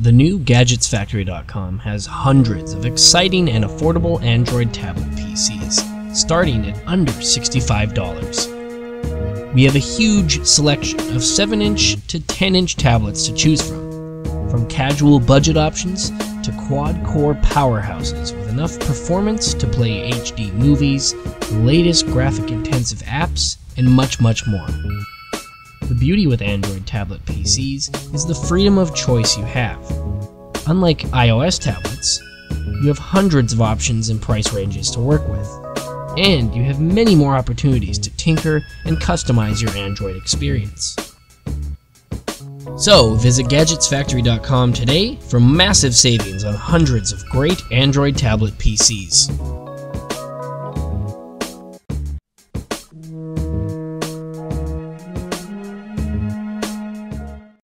The new GadgetsFactory.com has hundreds of exciting and affordable Android tablet PCs, starting at under $65. We have a huge selection of 7-inch to 10-inch tablets to choose from casual budget options to quad-core powerhouses with enough performance to play HD movies, the latest graphic-intensive apps, and much, much more. The beauty with Android tablet PCs is the freedom of choice you have. Unlike iOS tablets, you have hundreds of options and price ranges to work with, and you have many more opportunities to tinker and customize your Android experience. So visit GadgetsFactory.com today for massive savings on hundreds of great Android tablet PCs.